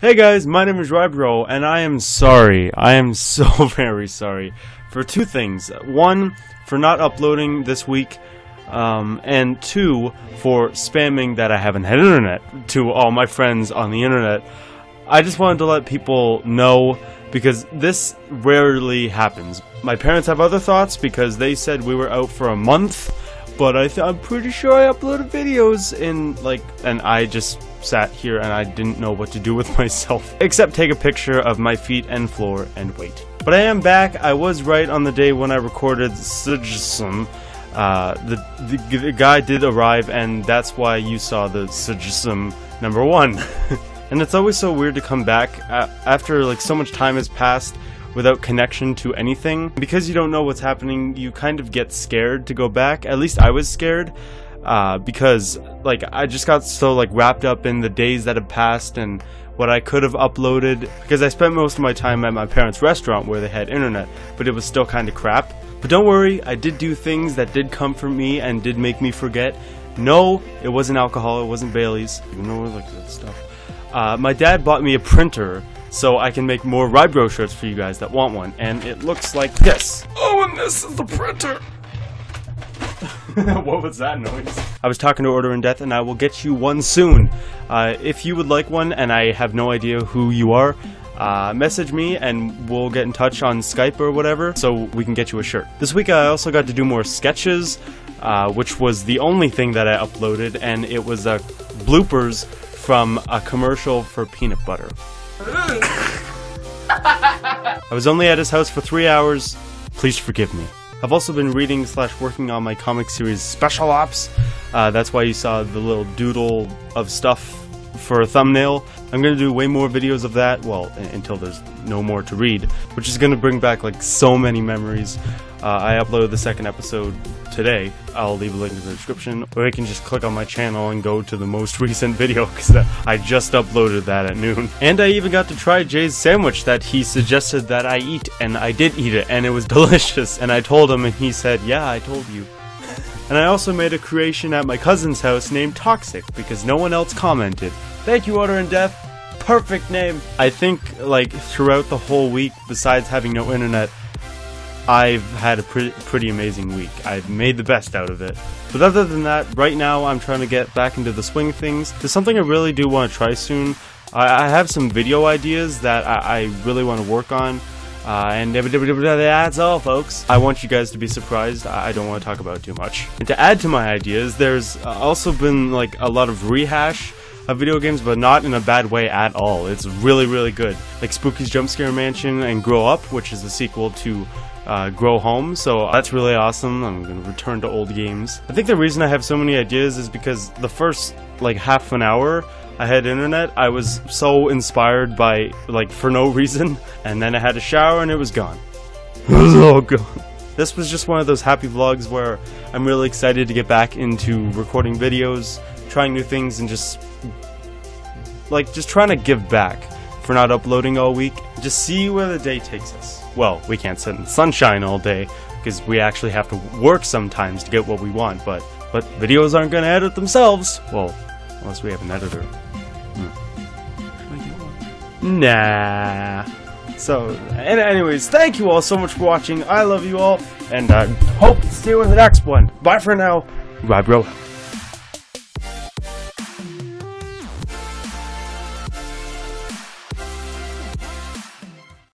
Hey guys, my name is Rybro, and I am sorry. I am so very sorry for two things. One, for not uploading this week, and two, for spamming that I haven't had internet to all my friends on the internet. I just wanted to let people know because this rarely happens. My parents have other thoughts because they said we were out for a month, but I'm pretty sure I uploaded videos and I just sat here and I didn't know what to do with myself except take a picture of my feet and floor and wait. But I am back. I was right on the day when I recorded Sujisum. The guy did arrive, and that's why you saw the Sujisum number one. And it's always so weird to come back after like so much time has passed without connection to anything. Because you don't know what's happening, you kind of get scared to go back. At least I was scared. Because like I just got so like wrapped up in the days that had passed and what I could have uploaded, because I spent most of my time at my parents' restaurant where they had internet, but it was still kind of crap. But don't worry, I did do things that did comfort me and did make me forget. No, it wasn't alcohol, it wasn't Bailey's. You know, like that stuff. My dad bought me a printer so I can make more Rybro shirts for you guys that want one, and it looks like this. Oh, and this is the printer. What was that noise? I was talking to Order and Death, and I will get you one soon. If you would like one, and I have no idea who you are, message me and we'll get in touch on Skype or whatever so we can get you a shirt. This week I also got to do more sketches, which was the only thing that I uploaded, and it was bloopers from a commercial for peanut butter. I was only at his house for 3 hours. Please forgive me. I've also been reading / working on my comic series Special Ops. That's why you saw the little doodle of stuff for a thumbnail. I'm gonna do way more videos of that, well, until there's no more to read, which is gonna bring back like so many memories. I uploaded the second episode today. I'll leave a link in the description, or you can just click on my channel and go to the most recent video, because I just uploaded that at noon. And I even got to try Jay's sandwich that he suggested that I eat, and I did eat it, and it was delicious, and I told him, and he said, yeah, I told you. And I also made a creation at my cousin's house named Toxic, because no one else commented. Thank you, Order and Death. Perfect name. I think, like, throughout the whole week, besides having no internet, I've had a pretty amazing week. I've made the best out of it. But other than that, right now I'm trying to get back into the swing of things. There's something I really do want to try soon. I have some video ideas that I really want to work on. And that's all, folks. I want you guys to be surprised. I don't want to talk about it too much. And to add to my ideas, there's also been like a lot of rehash of video games, but not in a bad way at all. It's really, really good. Like Spooky's Jump Scare Mansion and Grow Up, which is the sequel to Grow Home, so that's really awesome. I'm gonna return to old games. I think the reason I have so many ideas is because the first like half an hour I had internet, I was so inspired by like for no reason, and then I had a shower and it was gone. It was all gone. This was just one of those happy vlogs where I'm really excited to get back into recording videos, trying new things, and just trying to give back for not uploading all week. Just see where the day takes us. Well, we can't sit in the sunshine all day because we actually have to work sometimes to get what we want, but videos aren't gonna edit themselves. Well, unless we have an editor. Nah. So, and anyways, thank you all so much for watching. I love you all, and I hope to see you in the next one. Bye for now. Bye, bro.